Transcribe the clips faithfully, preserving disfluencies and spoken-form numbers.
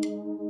Karınlar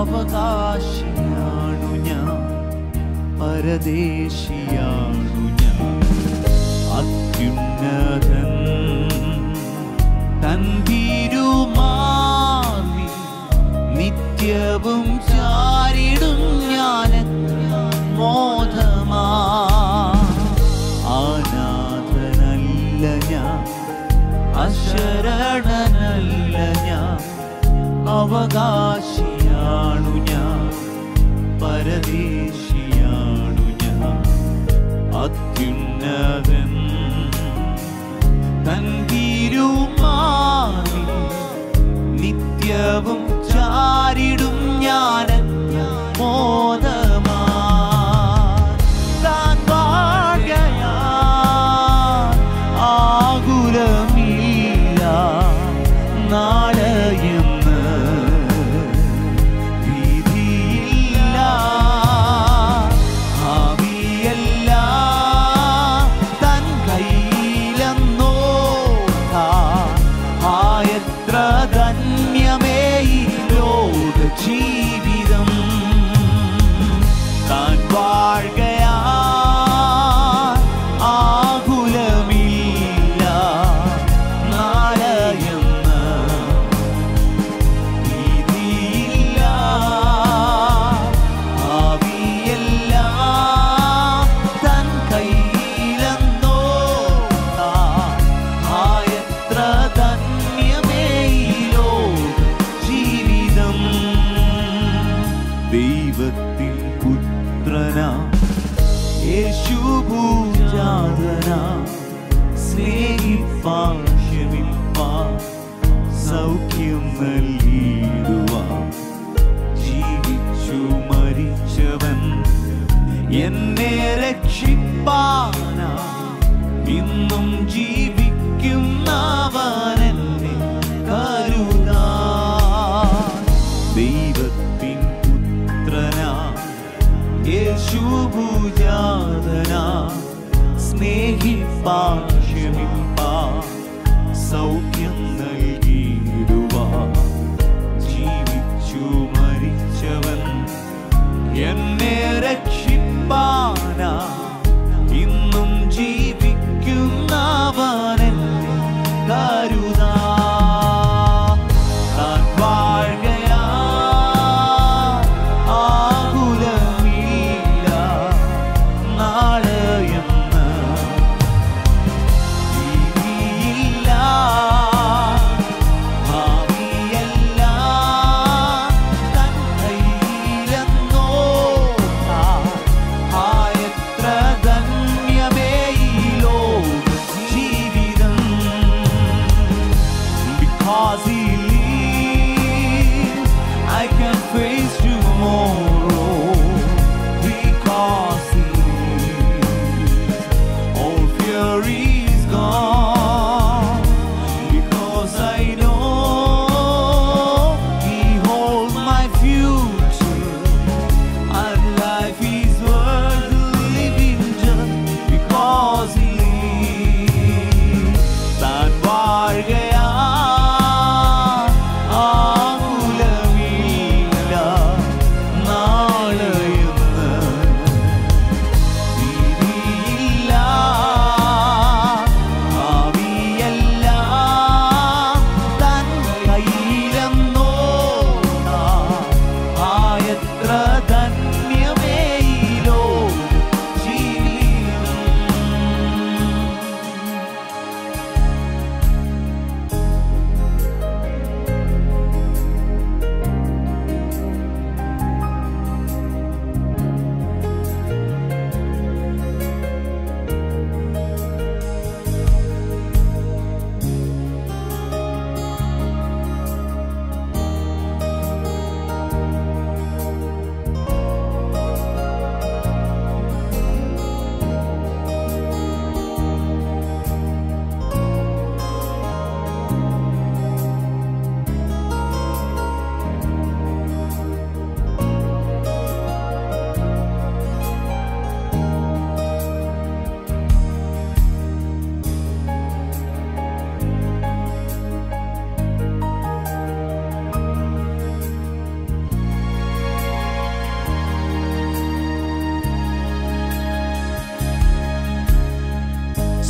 അവകാശിയാണു ഞാൻ, പരദേശിയാണു ഞാൻ. അത്യുന്നതൻ തൻ തിരുമാർഗ്ഗി നിത്യവും ചാരിടും ഞാൻ. മോദമാ അനാഥനല്ല ഞാൻ, അശരണനല്ല ഞാൻ, അവകാശിയാണു ഞാൻ, പരദേശിയാണു ഞാൻ. അത്യുന്നതൻ തൻ തിരുമാർഗ്ഗി നിത്യവും ചാരിടും ഞാൻ. മോദമാ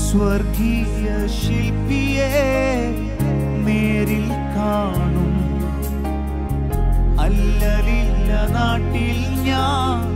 സ്വർഗീയ ശില്പിയെ നേരിൽ കാണും അല്ലലില്ല നാട്ടിൽ ഞാൻ